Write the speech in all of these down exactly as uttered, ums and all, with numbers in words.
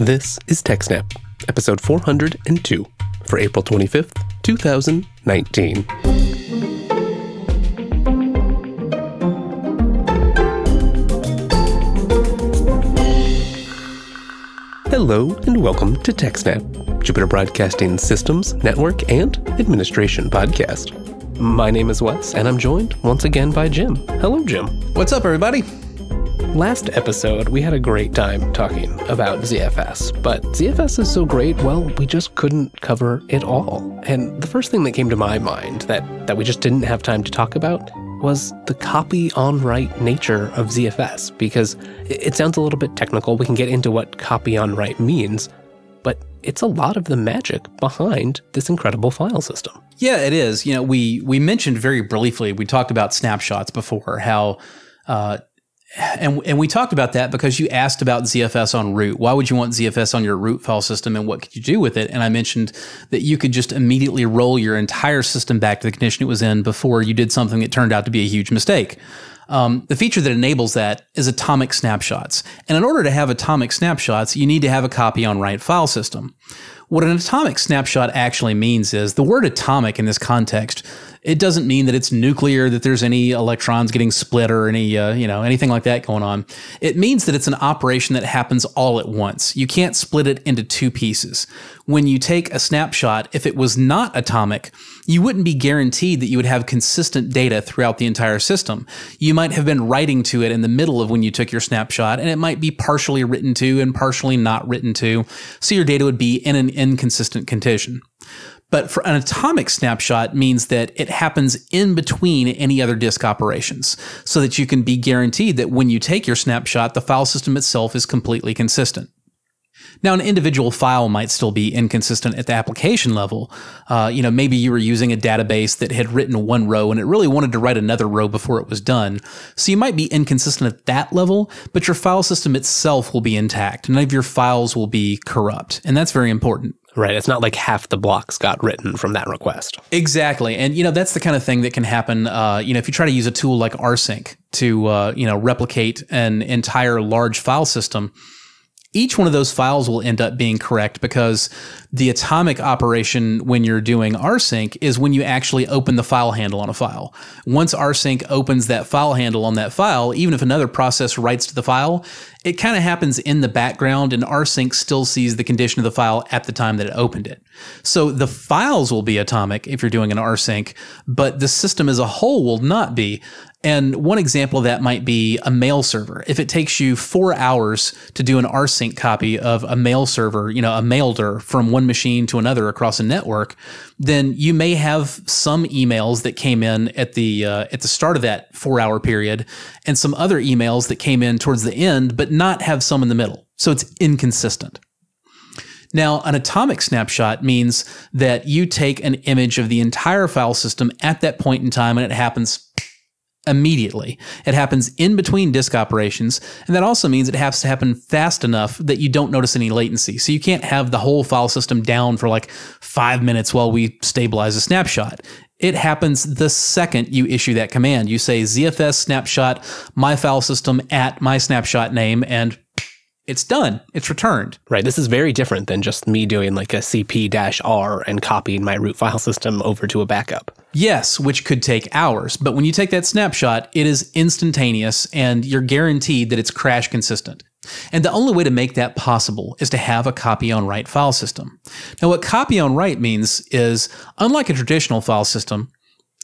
This is TechSnap, episode four hundred two, for April twenty-fifth, two thousand nineteen. Hello and welcome to TechSnap, Jupiter Broadcasting Systems, Network, and Administration podcast. My name is Wes, and I'm joined once again by Jim. Hello, Jim. What's up, everybody? Last episode, we had a great time talking about Z F S, but Z F S is so great, well, we just couldn't cover it all. And the first thing that came to my mind that, that we just didn't have time to talk about was the copy-on-write nature of Z F S, because it sounds a little bit technical. We can get into what copy-on-write means, but it's a lot of the magic behind this incredible file system. Yeah, it is. You know, we we mentioned very briefly, we talked about snapshots before, how... Uh, And, and we talked about that because you asked about Z F S on root. Why would you want Z F S on your root file system and what could you do with it? And I mentioned that you could just immediately roll your entire system back to the condition it was in before you did something that turned out to be a huge mistake. Um, the feature that enables that is atomic snapshots. And in order to have atomic snapshots, you need to have a copy-on-write file system. What an atomic snapshot actually means is the word atomic in this context, it doesn't mean that it's nuclear, that there's any electrons getting split or any, uh, you know, anything like that going on. It means that it's an operation that happens all at once. You can't split it into two pieces. When you take a snapshot, if it was not atomic, you wouldn't be guaranteed that you would have consistent data throughout the entire system. You might have been writing to it in the middle of when you took your snapshot, and it might be partially written to and partially not written to, so your data would be in an inconsistent condition. But for an atomic snapshot means that it happens in between any other disk operations so that you can be guaranteed that when you take your snapshot, the file system itself is completely consistent. Now, an individual file might still be inconsistent at the application level. Uh, you know, maybe you were using a database that had written one row and it really wanted to write another row before it was done. So you might be inconsistent at that level, but your file system itself will be intact. None of your files will be corrupt. And that's very important. Right. It's not like half the blocks got written from that request. Exactly. And, you know, that's the kind of thing that can happen. Uh, you know, if you try to use a tool like rsync to, uh, you know, replicate an entire large file system, each one of those files will end up being correct because the atomic operation when you're doing rsync is when you actually open the file handle on a file. Once rsync opens that file handle on that file, even if another process writes to the file, it kind of happens in the background and rsync still sees the condition of the file at the time that it opened it. So the files will be atomic if you're doing an rsync, but the system as a whole will not be. And one example of that might be a mail server. If it takes you four hours to do an rsync copy of a mail server, you know, a mailder from one machine to another across a network, then you may have some emails that came in at the uh, at the start of that four-hour period and some other emails that came in towards the end, but not have some in the middle. So it's inconsistent. Now, an atomic snapshot means that you take an image of the entire file system at that point in time and it happens immediately. It happens in between disk operations, and that also means it has to happen fast enough that you don't notice any latency. So you can't have the whole file system down for like five minutes while we stabilize a snapshot. It happens the second you issue that command. You say Z F S snapshot my file system at my snapshot name, and it's done. It's returned. Right. This is very different than just me doing like a C P R and copying my root file system over to a backup. Yes, which could take hours. But when you take that snapshot, it is instantaneous and you're guaranteed that it's crash consistent. And the only way to make that possible is to have a copy-on-write file system. Now, what copy-on-write means is, unlike a traditional file system,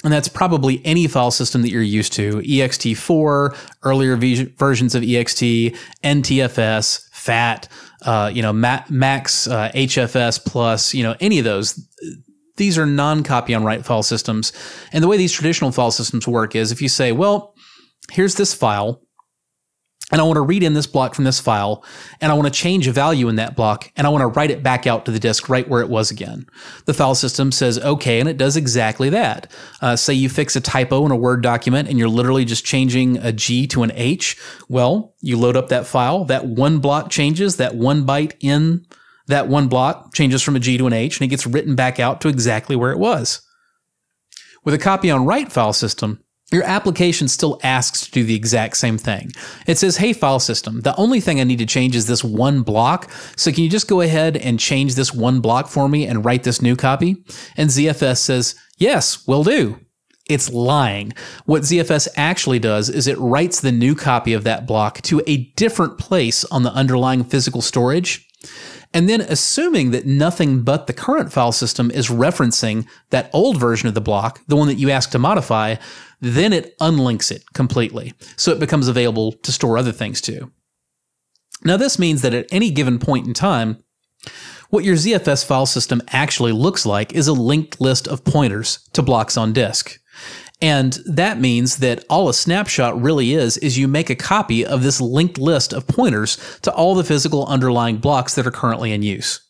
and that's probably any file system that you're used to, E X T four, earlier versions of E X T, N T F S, FAT, uh, you know, MAX, uh, H F S plus, you know, any of those. These are non-copy-on-write file systems. And the way these traditional file systems work is if you say, well, here's this file, and I want to read in this block from this file, and I want to change a value in that block, and I want to write it back out to the disk right where it was again. The file system says, okay, and it does exactly that. Uh, say you fix a typo in a Word document, and you're literally just changing a G to an H. Well, you load up that file. That one block changes. That one byte in that one block changes from a G to an H, and it gets written back out to exactly where it was. With a copy-on-write file system, your application still asks to do the exact same thing. It says, hey, file system, the only thing I need to change is this one block. So can you just go ahead and change this one block for me and write this new copy? And Z F S says, yes, will do. It's lying. What Z F S actually does is it writes the new copy of that block to a different place on the underlying physical storage. And then assuming that nothing but the current file system is referencing that old version of the block, the one that you asked to modify, then it unlinks it completely. So it becomes available to store other things too. Now this means that at any given point in time, what your Z F S file system actually looks like is a linked list of pointers to blocks on disk. And that means that all a snapshot really is, is you make a copy of this linked list of pointers to all the physical underlying blocks that are currently in use.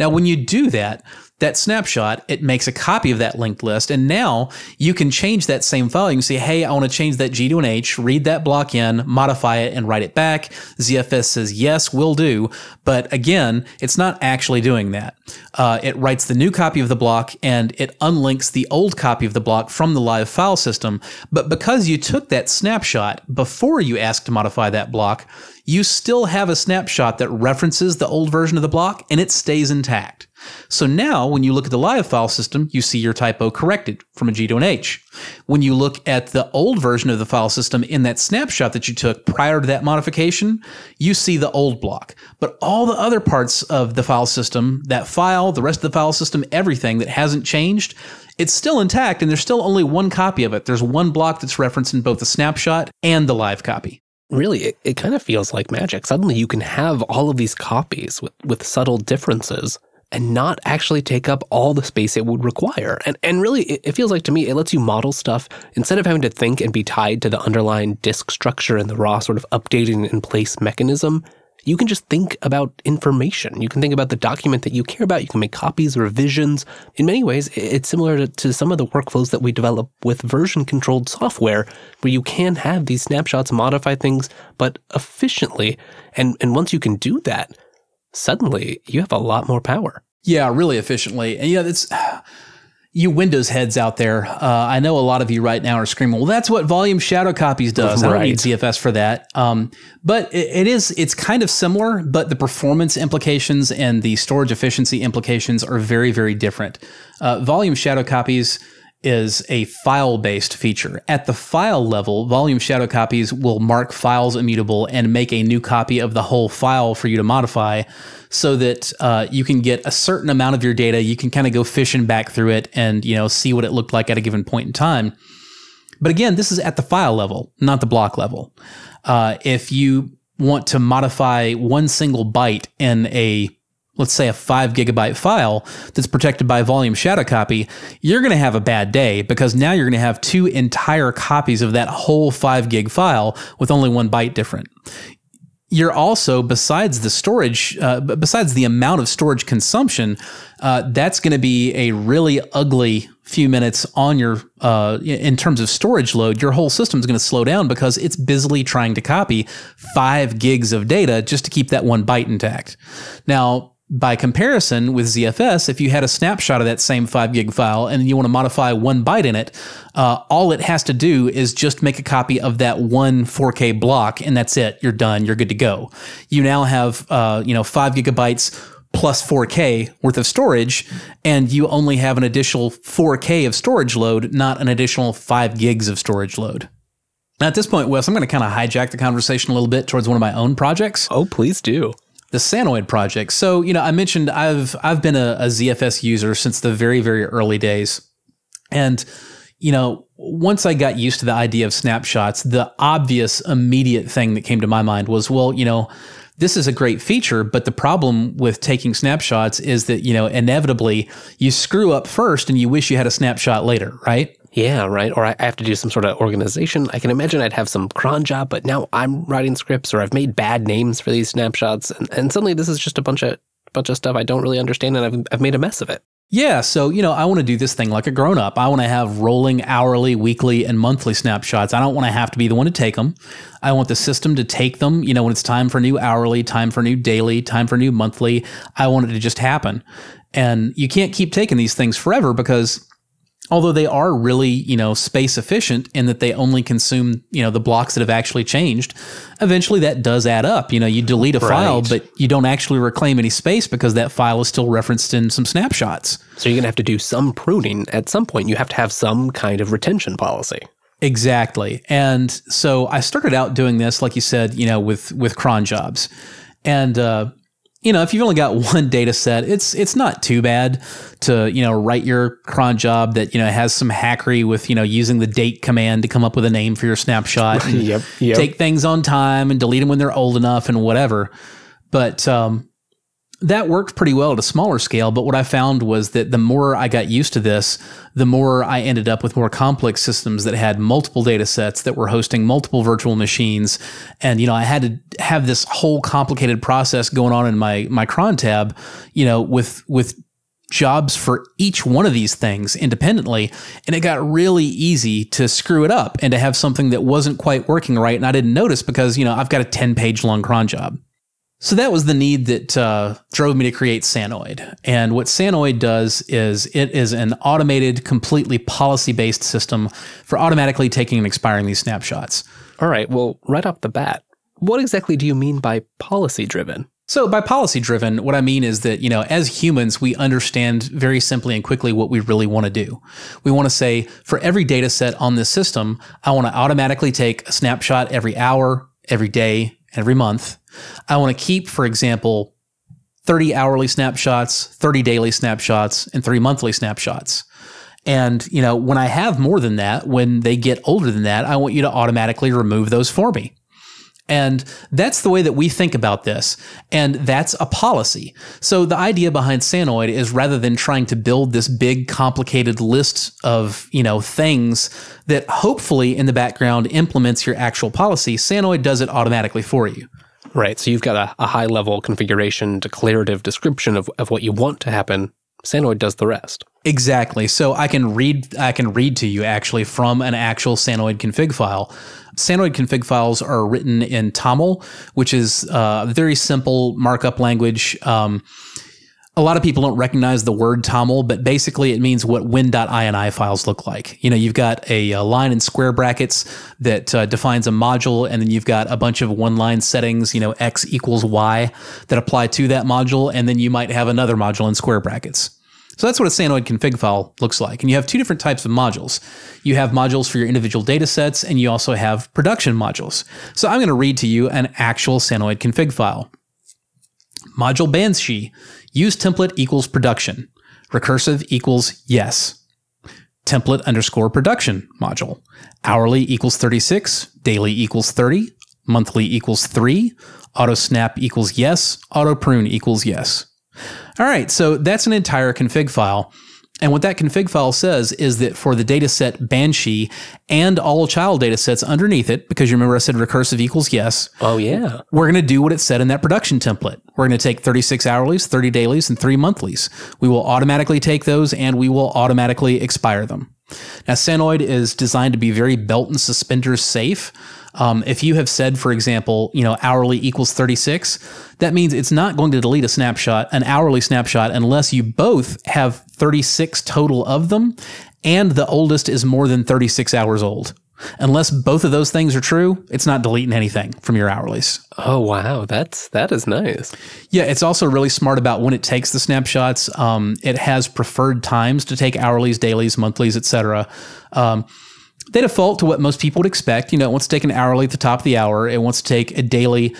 Now, when you do that, that snapshot, it makes a copy of that linked list. And now you can change that same file. You can say, hey, I want to change that G to an H, read that block in, modify it, and write it back. Z F S says, yes, will do. But again, it's not actually doing that. Uh, it writes the new copy of the block and it unlinks the old copy of the block from the live file system. But because you took that snapshot before you asked to modify that block, you still have a snapshot that references the old version of the block and it stays intact. So now when you look at the live file system, you see your typo corrected from a G to an H. When you look at the old version of the file system in that snapshot that you took prior to that modification, you see the old block. But all the other parts of the file system, that file, the rest of the file system, everything that hasn't changed, it's still intact and there's still only one copy of it. There's one block that's referenced in both the snapshot and the live copy. Really, it, it kind of feels like magic. Suddenly you can have all of these copies with, with subtle differences and not actually take up all the space it would require. And, and really, it, it feels like to me, it lets you model stuff instead of having to think and be tied to the underlying disk structure and the raw sort of updating in place mechanism. You can just think about information. You can think about the document that you care about. You can make copies, revisions. In many ways, it's similar to, to some of the workflows that we develop with version-controlled software, where you can have these snapshots, modify things, but efficiently. And, and once you can do that, suddenly you have a lot more power. Yeah, really efficiently. And yeah, that's... You Windows heads out there, uh, I know a lot of you right now are screaming, well, that's what volume shadow copies does. Right. I don't need Z F S for that. Um, but it, it is, it's kind of similar, but the performance implications and the storage efficiency implications are very, very different. Uh, volume shadow copies is a file-based feature. At the file level, volume shadow copies will mark files immutable and make a new copy of the whole file for you to modify, so that uh, you can get a certain amount of your data. You can kind of go fishing back through it and, you know, see what it looked like at a given point in time. But again, this is at the file level, not the block level. Uh, if you want to modify one single byte in a, let's say, a five gigabyte file that's protected by volume shadow copy, you're going to have a bad day, because now you're going to have two entire copies of that whole five gig file with only one byte different. You're also, besides the storage, uh, besides the amount of storage consumption, uh, that's going to be a really ugly few minutes on your, uh, in terms of storage load. Your whole system is going to slow down because it's busily trying to copy five gigs of data just to keep that one byte intact. Now, by comparison with Z F S, if you had a snapshot of that same five gig file and you want to modify one byte in it, uh, all it has to do is just make a copy of that one four K block, and that's it. You're done. You're good to go. You now have uh, you know, five gigabytes plus four K worth of storage, and you only have an additional four K of storage load, not an additional five gigs of storage load. Now, at this point, Wes, I'm going to kind of hijack the conversation a little bit towards one of my own projects. Oh, please do. The Sanoid project. So, you know, I mentioned I've I've been a, a Z F S user since the very, very early days. And, you know, once I got used to the idea of snapshots, the obvious immediate thing that came to my mind was, well, you know, this is a great feature, but the problem with taking snapshots is that, you know, inevitably you screw up first and you wish you had a snapshot later, right? Yeah, right. Or I have to do some sort of organization. I can imagine I'd have some cron job, but now I'm writing scripts, or I've made bad names for these snapshots. And, and suddenly this is just a bunch of bunch of stuff I don't really understand, and I've, I've made a mess of it. Yeah. So, you know, I want to do this thing like a grown up. I want to have rolling hourly, weekly, and monthly snapshots. I don't want to have to be the one to take them. I want the system to take them, you know, when it's time for new hourly, time for new daily, time for new monthly. I want it to just happen. And you can't keep taking these things forever, because although they are really, you know, space efficient in that they only consume, you know, the blocks that have actually changed. Eventually that does add up. You know, you delete a right. file, but you don't actually reclaim any space because that file is still referenced in some snapshots. So you're going to have to do some pruning at some point. You have to have some kind of retention policy. Exactly. And so I started out doing this, like you said, you know, with, with cron jobs. And, uh, you know, if you've only got one data set, it's it's not too bad to, you know, write your cron job that, you know, has some hackery with, you know, using the date command to come up with a name for your snapshot. And yep, yep. Take things on time and delete them when they're old enough and whatever. But um, that worked pretty well at a smaller scale. But what I found was that the more I got used to this, the more I ended up with more complex systems that had multiple data sets that were hosting multiple virtual machines. And, you know, I had to have this whole complicated process going on in my, my cron tab, you know, with, with jobs for each one of these things independently. And it got really easy to screw it up and to have something that wasn't quite working right. And I didn't notice because, you know, I've got a ten page long cron job. So that was the need that uh, drove me to create Sanoid. And what Sanoid does is it is an automated, completely policy-based system for automatically taking and expiring these snapshots. All right. Well, right off the bat, what exactly do you mean by policy-driven? So by policy-driven, what I mean is that, you know, as humans, we understand very simply and quickly what we really want to do. We want to say, for every data set on this system, I want to automatically take a snapshot every hour, every day, every month. I want to keep, for example, thirty hourly snapshots, thirty daily snapshots, and three monthly snapshots. And, you know, when I have more than that, when they get older than that, I want you to automatically remove those for me. And that's the way that we think about this. And that's a policy. So the idea behind Sanoid is rather than trying to build this big, complicated list of, you know, things that hopefully in the background implements your actual policy, Sanoid does it automatically for you. Right. So you've got a, a high level configuration, declarative description of, of what you want to happen. Sanoid does the rest. Exactly. So I can read I can read to you actually from an actual Sanoid config file. Sanoid config files are written in TOML, which is a very simple markup language. Um, a lot of people don't recognize the word TOML, but basically it means what win.ini files look like. You know, you've got a, a line in square brackets that uh, defines a module, and then you've got a bunch of one-line settings, you know, x equals y that apply to that module, and then you might have another module in square brackets. So that's what a Sanoid config file looks like. And you have two different types of modules. You have modules for your individual data sets, and you also have production modules. So I'm going to read to you an actual Sanoid config file. Module Banshee, use template equals production. Recursive equals yes. Template underscore production module. Hourly equals thirty-six. Daily equals thirty. Monthly equals three. Auto snap equals yes. Auto prune equals yes. All right, so that's an entire config file. And what that config file says is that for the data set Banshee and all child data sets underneath it, because you remember I said recursive equals yes. Oh, yeah. We're going to do what it said in that production template. We're going to take thirty-six hourlies, thirty dailies, and three monthlies. We will automatically take those, and we will automatically expire them. Now, Sanoid is designed to be very belt and suspenders safe. Um, if you have said, for example, you know, hourly equals thirty-six, that means it's not going to delete a snapshot, an hourly snapshot, unless you both have thirty-six total of them, and the oldest is more than thirty-six hours old. Unless both of those things are true, it's not deleting anything from your hourlies. Oh, wow. That's, that is nice. Yeah, it's also really smart about when it takes the snapshots. Um, it has preferred times to take hourlies, dailies, monthlies, et cetera. Um, they default to what most people would expect. You know, it wants to take an hourly at the top of the hour. It wants to take a daily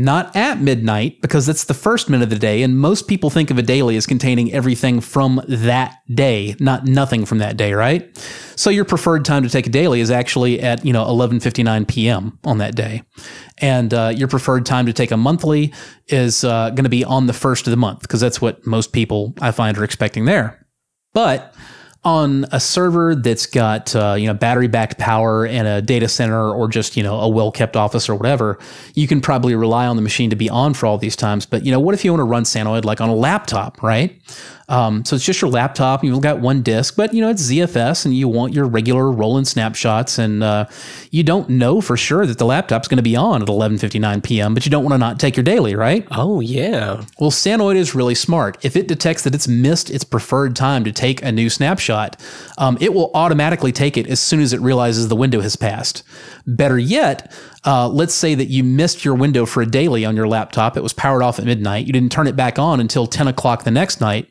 not at midnight, because that's the first minute of the day, and most people think of a daily as containing everything from that day, not nothing from that day, right? So your preferred time to take a daily is actually at, you know, eleven fifty-nine p m on that day. And uh, your preferred time to take a monthly is uh, going to be on the first of the month, because that's what most people, I find, are expecting there. But on a server that's got uh, you know, battery-backed power and a data center, or just, you know, a well-kept office or whatever, you can probably rely on the machine to be on for all these times. But, you know, what if you want to run Sanoid like on a laptop, right? Um, so it's just your laptop. You've got one disk, but, you know, it's Z F S, and you want your regular rolling snapshots, and uh, you don't know for sure that the laptop's going to be on at eleven fifty-nine p m, but you don't want to not take your daily, right? Oh, yeah. Well, Sanoid is really smart. If it detects that it's missed its preferred time to take a new snapshot, screenshot, um, it will automatically take it as soon as it realizes the window has passed. Better yet, uh, let's say that you missed your window for a daily on your laptop. It was powered off at midnight. You didn't turn it back on until ten o'clock the next night.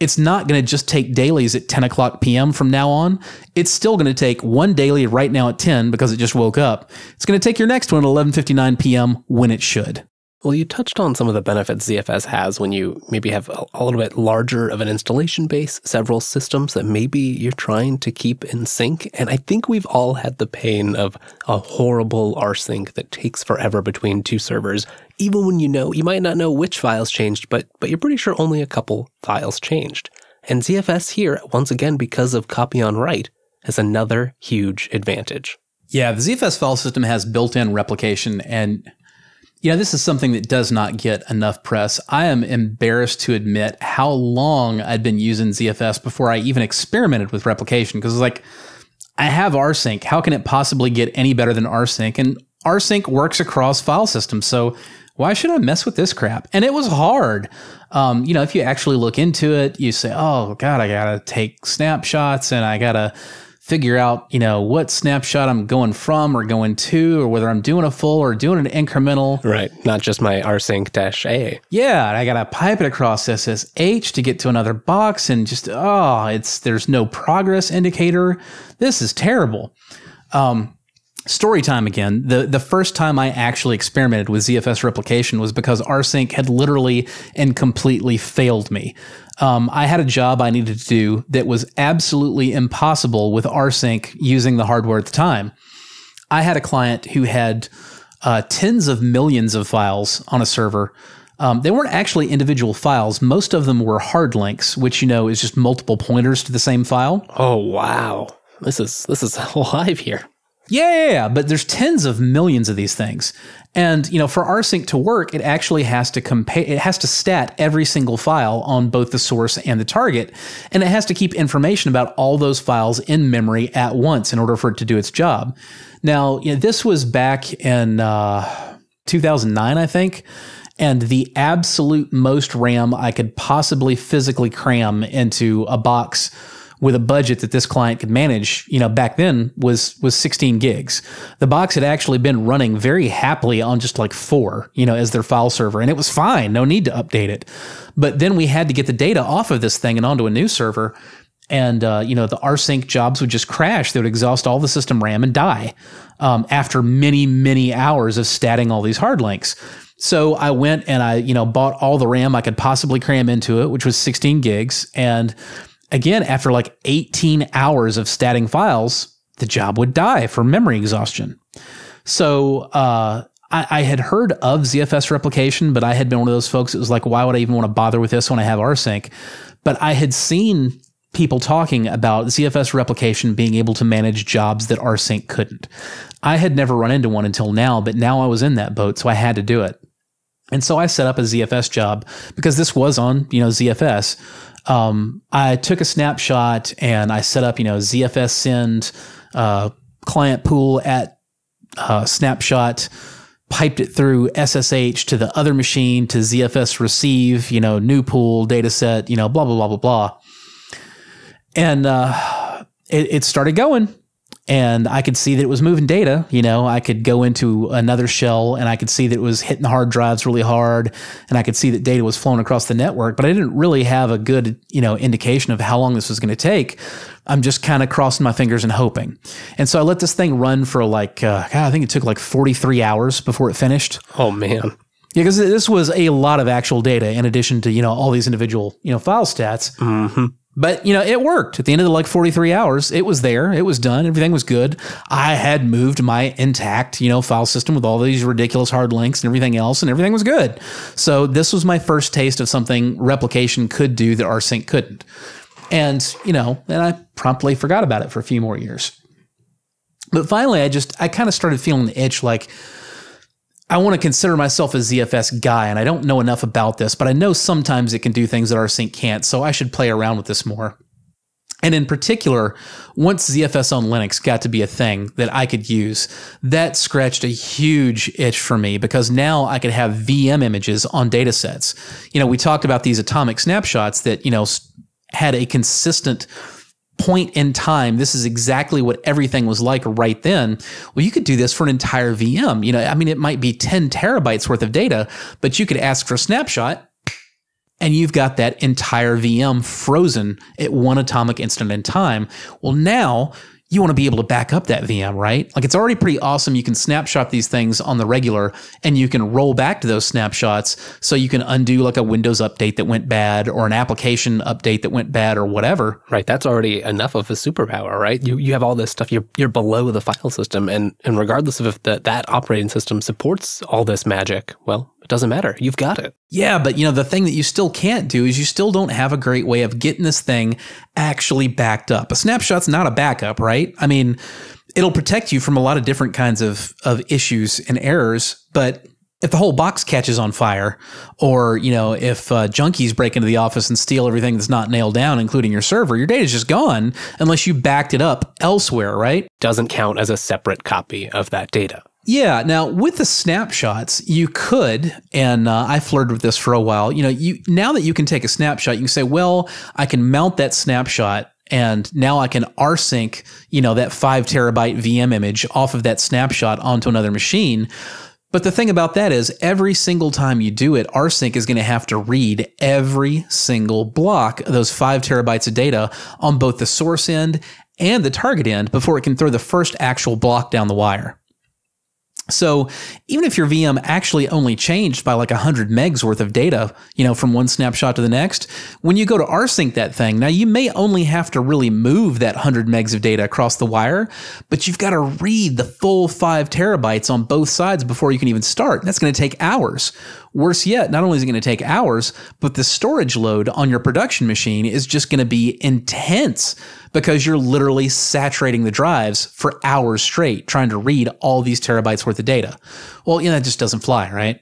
It's not going to just take dailies at ten o'clock p m from now on. It's still going to take one daily right now at ten because it just woke up. It's going to take your next one at eleven fifty-nine p m when it should. Well, you touched on some of the benefits Z F S has when you maybe have a, a little bit larger of an installation base, several systems that maybe you're trying to keep in sync. And I think we've all had the pain of a horrible rsync that takes forever between two servers. Even when you know, you might not know which files changed, but, but you're pretty sure only a couple files changed. And Z F S here, once again, because of copy on write, has another huge advantage. Yeah, the Z F S file system has built-in replication, and yeah, this is something that does not get enough press. I am embarrassed to admit how long I'd been using Z F S before I even experimented with replication, because it's like, I have rsync. How can it possibly get any better than rsync? And rsync works across file systems, so why should I mess with this crap? And it was hard. Um, you know, if you actually look into it, you say, oh, God, I gotta take snapshots and I gotta figure out, you know, what snapshot I'm going from or going to, or whether I'm doing a full or doing an incremental. Right. Not just my rsync-a. Yeah. And I got to pipe it across S S H to get to another box, and just, oh, it's, there's no progress indicator. This is terrible. Um, story time again. The, the first time I actually experimented with Z F S replication was because rsync had literally and completely failed me. Um, I had a job I needed to do that was absolutely impossible with rsync using the hardware at the time. I had a client who had uh, tens of millions of files on a server. Um, they weren't actually individual files. Most of them were hard links, which, you know, is just multiple pointers to the same file. Oh, wow. This is, this is live here. Yeah, yeah, yeah, but there's tens of millions of these things. And, you know, for rsync to work, it actually has to compare, it has to stat every single file on both the source and the target. And it has to keep information about all those files in memory at once in order for it to do its job. Now, you know, this was back in uh, two thousand nine, I think. And the absolute most RAM I could possibly physically cram into a box with a budget that this client could manage, you know, back then was, was sixteen gigs. The box had actually been running very happily on just like four, you know, as their file server, and it was fine. No need to update it. But then we had to get the data off of this thing and onto a new server. And, uh, you know, the rsync jobs would just crash. They would exhaust all the system RAM and die um, after many, many hours of statting all these hard links. So I went and I, you know, bought all the RAM I could possibly cram into it, which was sixteen gigs. And again, after like eighteen hours of statting files, the job would die for memory exhaustion. So uh, I, I had heard of Z F S replication, but I had been one of those folks that was like, why would I even want to bother with this when I have rsync? But I had seen people talking about Z F S replication being able to manage jobs that rsync couldn't. I had never run into one until now, but now I was in that boat, so I had to do it. And so I set up a Z F S job because this was on, you know, Z F S. Um, I took a snapshot and I set up, you know, Z F S send uh, client pool at uh, snapshot, piped it through S S H to the other machine to Z F S receive, you know, new pool data set, you know, blah, blah, blah, blah, blah. And uh, it, it started going. And I could see that it was moving data. You know, I could go into another shell and I could see that it was hitting the hard drives really hard. And I could see that data was flowing across the network, but I didn't really have a good, you know, indication of how long this was going to take. I'm just kind of crossing my fingers and hoping. And so I let this thing run for like, uh, God, I think it took like forty-three hours before it finished. Oh man. Yeah, because this was a lot of actual data in addition to, you know, all these individual, you know, file stats. Mm-hmm. But, you know, it worked. At the end of the, like, forty-three hours, it was there. It was done. Everything was good. I had moved my intact, you know, file system with all these ridiculous hard links and everything else, and everything was good. So this was my first taste of something replication could do that rsync couldn't. And, you know, and I promptly forgot about it for a few more years. But finally, I just, I kind of started feeling the itch, like, I want to consider myself a Z F S guy, and I don't know enough about this, but I know sometimes it can do things that rsync can't, so I should play around with this more. And in particular, once Z F S on Linux got to be a thing that I could use, that scratched a huge itch for me, because now I could have V M images on data sets. You know, we talked about these atomic snapshots that, you know, had a consistent point in time, this is exactly what everything was like right then. Well, you could do this for an entire V M. You know, I mean, it might be ten terabytes worth of data, but you could ask for a snapshot and you've got that entire V M frozen at one atomic instant in time. Well, now you want to be able to back up that V M, right? Like, it's already pretty awesome. You can snapshot these things on the regular and you can roll back to those snapshots so you can undo like a Windows update that went bad or an application update that went bad or whatever. Right. That's already enough of a superpower, right? You you have all this stuff. You're, you're below the file system. And, and regardless of if the, that operating system supports all this magic, well, it doesn't matter. You've got it. Yeah, but you know, the thing that you still can't do is you still don't have a great way of getting this thing actually backed up. A snapshot's not a backup, right? I mean, it'll protect you from a lot of different kinds of, of issues and errors, but if the whole box catches on fire, or you know, if uh, junkies break into the office and steal everything that's not nailed down, including your server, your data's just gone unless you backed it up elsewhere, right? Doesn't count as a separate copy of that data. Yeah. Now, with the snapshots, you could, and uh, I flirted with this for a while. You know, you now that you can take a snapshot, you can say, well, I can mount that snapshot, and now I can rsync, you know, that five terabyte V M image off of that snapshot onto another machine. But the thing about that is every single time you do it, rsync is going to have to read every single block of those five terabytes of data on both the source end and the target end before it can throw the first actual block down the wire. So even if your V M actually only changed by like one hundred megs worth of data, you know, from one snapshot to the next, when you go to rsync that thing, now you may only have to really move that one hundred megs of data across the wire, but you've got to read the full five terabytes on both sides before you can even start. That's going to take hours. Worse yet, not only is it going to take hours, but the storage load on your production machine is just going to be intense because you're literally saturating the drives for hours straight trying to read all these terabytes worth of data. Well, you know, that just doesn't fly, right?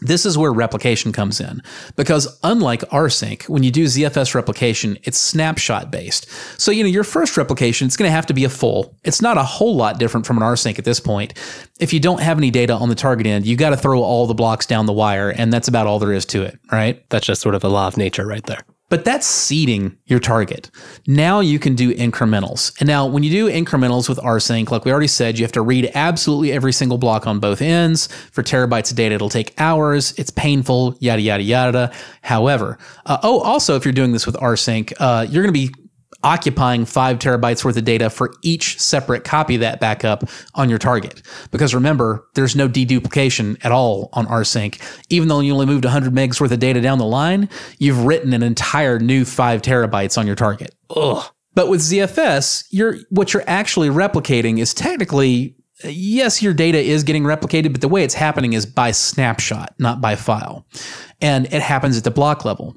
This is where replication comes in, because unlike rsync, when you do Z F S replication, it's snapshot based. So, you know, your first replication, it's going to have to be a full. It's not a whole lot different from an rsync at this point. If you don't have any data on the target end, you got to throw all the blocks down the wire, and that's about all there is to it, right? That's just sort of a law of nature right there. But that's seeding your target. Now you can do incrementals. And now when you do incrementals with rsync, like we already said, you have to read absolutely every single block on both ends. For terabytes of data, it'll take hours. It's painful, yada, yada, yada. However, uh, oh, also, if you're doing this with rsync, uh, you're going to be occupying five terabytes worth of data for each separate copy of that backup on your target. Because remember, there's no deduplication at all on rsync. Even though you only moved one hundred megs worth of data down the line, you've written an entire new five terabytes on your target. Ugh. But with Z F S, you're, what you're actually replicating is technically, yes, your data is getting replicated, but the way it's happening is by snapshot, not by file. And it happens at the block level.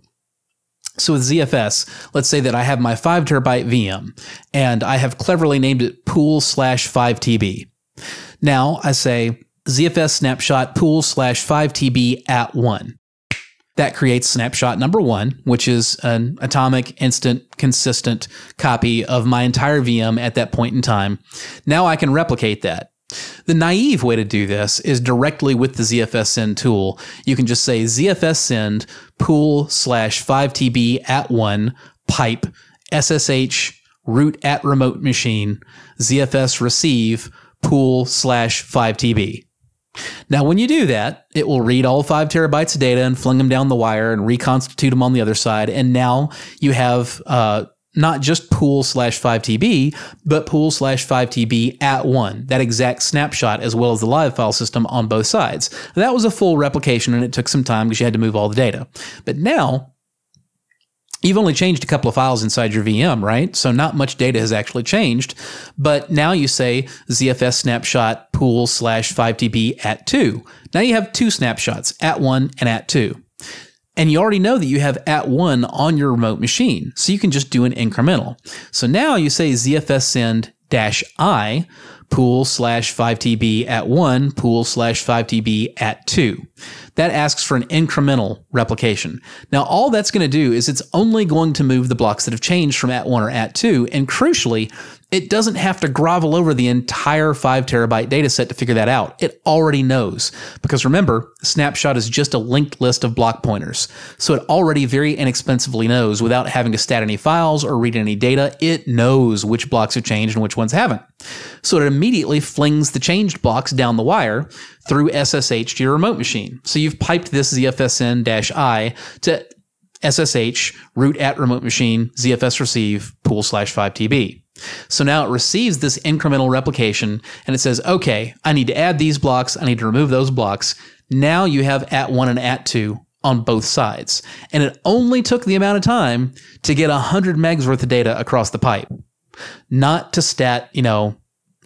So with Z F S, let's say that I have my five terabyte V M and I have cleverly named it pool slash five T B. Now I say Z F S snapshot pool slash five T B at one. That creates snapshot number one, which is an atomic, instant, consistent copy of my entire V M at that point in time. Now I can replicate that. The naive way to do this is directly with the Z F S send tool. You can just say Z F S send pool slash five T B at one pipe S S H root at remote machine Z F S receive pool slash five T B. Now, when you do that, it will read all five terabytes of data and fling them down the wire and reconstitute them on the other side. And now you have uh, not just pool slash five T B, but pool slash five T B at one, that exact snapshot as well as the live file system on both sides. That was a full replication and it took some time because you had to move all the data. But now you've only changed a couple of files inside your V M, right? So not much data has actually changed, but now you say Z F S snapshot pool slash five T B at two. Now you have two snapshots, at one and at two. And you already know that you have at one on your remote machine, so you can just do an incremental. So now you say Z F S send dash I pool slash five T B at one pool slash five T B at two. That asks for an incremental replication. Now all that's going to do is it's only going to move the blocks that have changed from at one or at two, and crucially, It doesn't have to grovel over the entire five terabyte data set to figure that out. It already knows. Because remember, snapshot is just a linked list of block pointers. So it already very inexpensively knows without having to stat any files or read any data. It knows which blocks have changed and which ones haven't. So it immediately flings the changed blocks down the wire through S S H to your remote machine. So you've piped this Z F S N dash I to S S H root at remote machine Z F S receive pool slash five T B. So now it receives this incremental replication and it says, okay, I need to add these blocks. I need to remove those blocks. Now you have at one and at two on both sides. And it only took the amount of time to get one hundred megs worth of data across the pipe, not to stat, you know,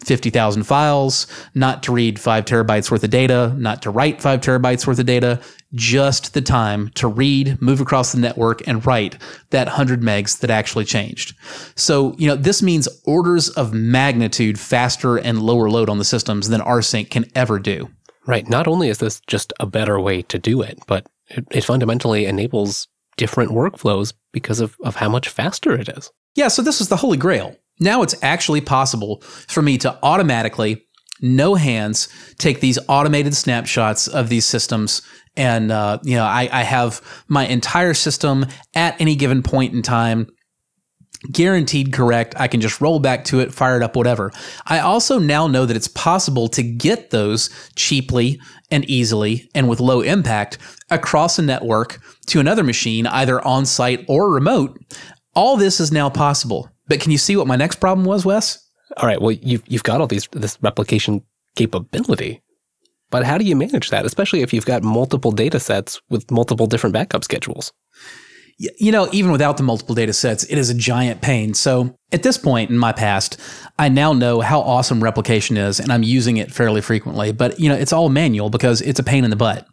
fifty thousand files, not to read five terabytes worth of data, not to write five terabytes worth of data, just the time to read, move across the network, and write that one hundred megs that actually changed. So, you know, this means orders of magnitude faster and lower load on the systems than rsync can ever do. Right. Not only is this just a better way to do it, but it, it fundamentally enables different workflows because of, of how much faster it is. Yeah, so this is the holy grail. Now it's actually possible for me to automatically, no hands, take these automated snapshots of these systems, and uh, you know, I, I have my entire system at any given point in time guaranteed correct. I can just roll back to it, fire it up, whatever. I also now know that it's possible to get those cheaply and easily and with low impact across a network to another machine, either on-site or remote. All this is now possible. But can you see what my next problem was, Wes? All right. Well, you've, you've got all these this replication capability, but how do you manage that, especially if you've got multiple data sets with multiple different backup schedules? You know, even without the multiple data sets, it is a giant pain. So at this point in my past, I now know how awesome replication is, and I'm using it fairly frequently. But, you know, it's all manual because it's a pain in the butt.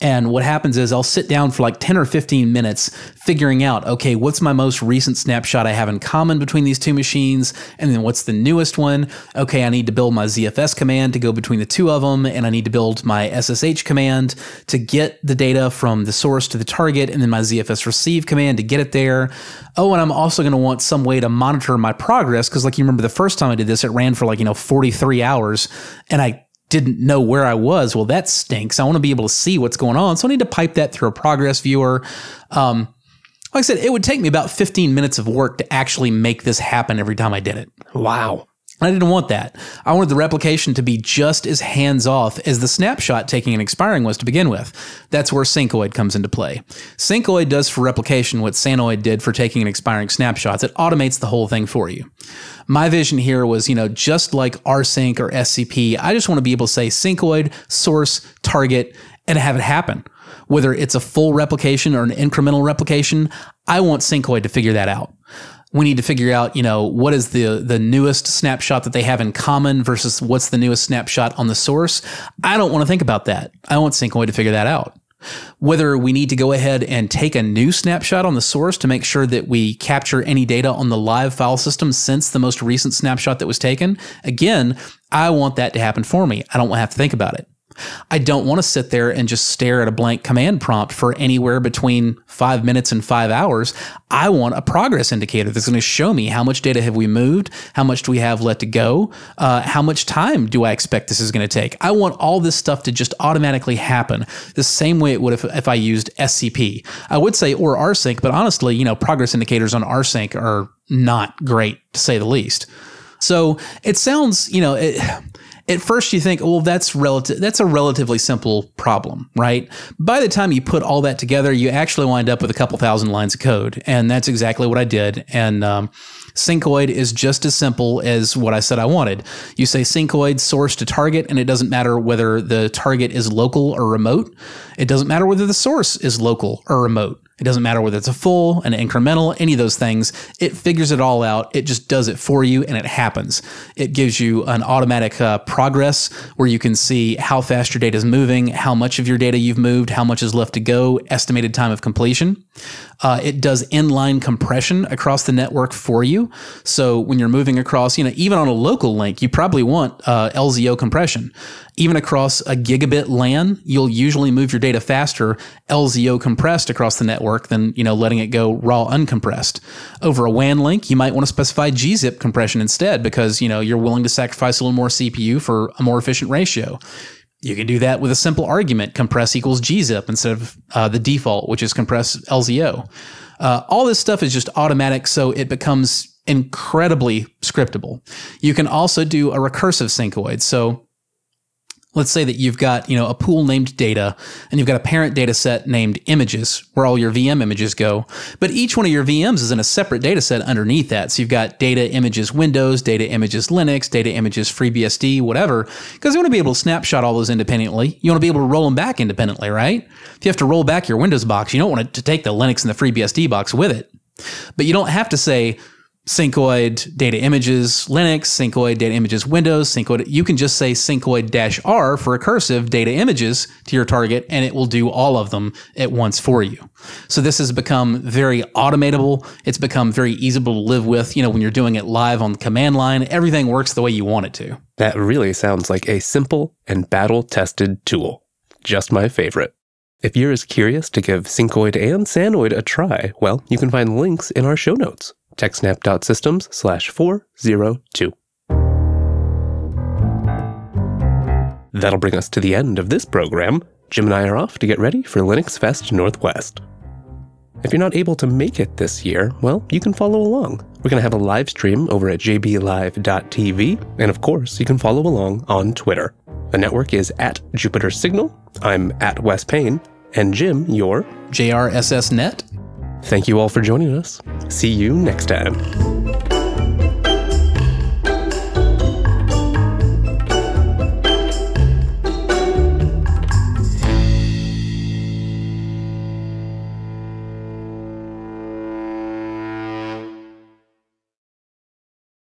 And what happens is I'll sit down for like ten or fifteen minutes figuring out, okay, what's my most recent snapshot I have in common between these two machines? And then what's the newest one? Okay, I need to build my Z F S command to go between the two of them. And I need to build my S S H command to get the data from the source to the target. And then my Z F S receive command to get it there. Oh, and I'm also going to want some way to monitor my progress. Because like you remember the first time I did this, it ran for like, you know, forty-three hours. And I didn't know where I was. Well, that stinks. I want to be able to see what's going on. So I need to pipe that through a progress viewer. Um, like I said, it would take me about fifteen minutes of work to actually make this happen every time I did it. Wow. I didn't want that. I wanted the replication to be just as hands-off as the snapshot taking and expiring was to begin with. That's where Syncoid comes into play. Syncoid does for replication what Sanoid did for taking and expiring snapshots. It automates the whole thing for you. My vision here was, you know, just like rsync or S C P, I just want to be able to say Syncoid, source, target, and have it happen. Whether it's a full replication or an incremental replication, I want Syncoid to figure that out. We need to figure out, you know, what is the, the newest snapshot that they have in common versus what's the newest snapshot on the source. I don't want to think about that. I want Syncoid to figure that out. Whether we need to go ahead and take a new snapshot on the source to make sure that we capture any data on the live file system since the most recent snapshot that was taken. Again, I want that to happen for me. I don't want to have to think about it. I don't want to sit there and just stare at a blank command prompt for anywhere between five minutes and five hours. I want a progress indicator that's going to show me how much data have we moved, how much do we have let to go, uh, how much time do I expect this is going to take. I want all this stuff to just automatically happen the same way it would if, if I used S C P. I would say or rsync, but honestly, you know, progress indicators on rsync are not great to say the least. So it sounds, you know, it, at first you think, well, that's relative, that's a relatively simple problem, right? By the time you put all that together, you actually wind up with a couple thousand lines of code. And that's exactly what I did. And um, Syncoid is just as simple as what I said I wanted. You say Syncoid source to target, and it doesn't matter whether the target is local or remote. It doesn't matter whether the source is local or remote. It doesn't matter whether it's a full, an incremental, any of those things. It figures it all out. It just does it for you, and it happens. It gives you an automatic uh, progress where you can see how fast your data is moving, how much of your data you've moved, how much is left to go, estimated time of completion. Uh, it does inline compression across the network for you. So when you're moving across, you know, even on a local link, you probably want uh, L Z O compression. Even across a gigabit LAN, you'll usually move your data faster L Z O compressed across the network than, you know, letting it go raw uncompressed. Over a W A N link, you might want to specify gzip compression instead because, you know, you're willing to sacrifice a little more C P U for a more efficient ratio. You can do that with a simple argument, compress equals gzip instead of uh, the default, which is compress L Z O. Uh, all this stuff is just automatic, so it becomes incredibly scriptable. You can also do a recursive syncoid. So let's say that you've got, you know, a pool named data, and you've got a parent data set named images, where all your V M images go. But each one of your V Ms is in a separate data set underneath that. So you've got data images Windows, data images Linux, data images FreeBSD, whatever, because you want to be able to snapshot all those independently. You want to be able to roll them back independently, right? If you have to roll back your Windows box, you don't want it to take the Linux and the FreeBSD box with it. But you don't have to say Syncoid data images Linux, Syncoid data images Windows, Syncoid. You can just say Syncoid-R for recursive data images to your target, and it will do all of them at once for you. So this has become very automatable. It's become very easy to live with. You know, when you're doing it live on the command line, everything works the way you want it to. That really sounds like a simple and battle-tested tool. Just my favorite. If you're as curious to give Syncoid and Sanoid a try, well, you can find links in our show notes. TechSnap.systems slash 402. That'll bring us to the end of this program. Jim and I are off to get ready for Linux Fest Northwest. If you're not able to make it this year, well, you can follow along. We're going to have a live stream over at j b live dot t v, and of course, you can follow along on Twitter. The network is at Jupiter Signal, I'm at Wes Payne, and Jim, you're... J R S S Net. Thank you all for joining us. See you next time.